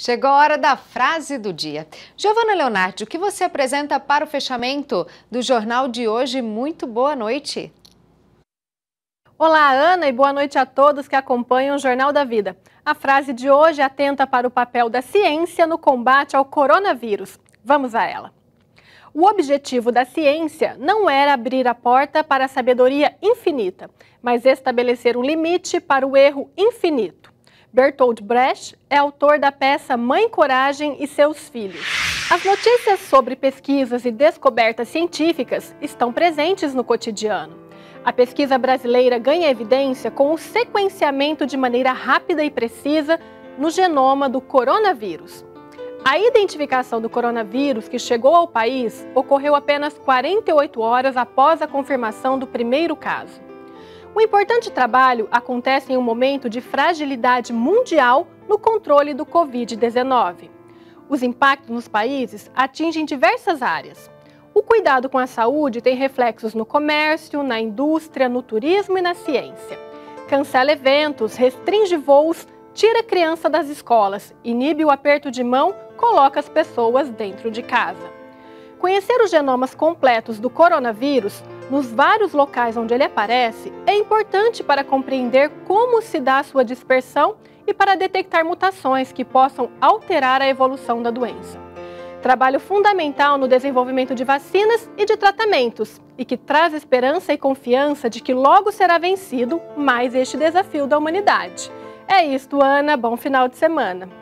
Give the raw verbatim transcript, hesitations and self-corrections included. Chegou a hora da frase do dia. Giovana Leonardi, o que você apresenta para o fechamento do jornal de hoje? Muito boa noite. Olá, Ana, e boa noite a todos que acompanham o Jornal da Vida. A frase de hoje atenta para o papel da ciência no combate ao coronavírus. Vamos a ela. O objetivo da ciência não era abrir a porta para a sabedoria infinita, mas estabelecer um limite para o erro infinito. Bertolt Brecht é autor da peça Mãe Coragem e Seus Filhos. As notícias sobre pesquisas e descobertas científicas estão presentes no cotidiano. A pesquisa brasileira ganha evidência com o sequenciamento de maneira rápida e precisa no genoma do coronavírus. A identificação do coronavírus que chegou ao país ocorreu apenas quarenta e oito horas após a confirmação do primeiro caso. O importante trabalho acontece em um momento de fragilidade mundial no controle do Covid dezenove. Os impactos nos países atingem diversas áreas. O cuidado com a saúde tem reflexos no comércio, na indústria, no turismo e na ciência. Cancela eventos, restringe voos, tira a criança das escolas, inibe o aperto de mão, coloca as pessoas dentro de casa. Conhecer os genomas completos do coronavírus nos vários locais onde ele aparece é importante para compreender como se dá sua dispersão e para detectar mutações que possam alterar a evolução da doença. Trabalho fundamental no desenvolvimento de vacinas e de tratamentos e que traz esperança e confiança de que logo será vencido mais este desafio da humanidade. É isto, Ana. Bom final de semana.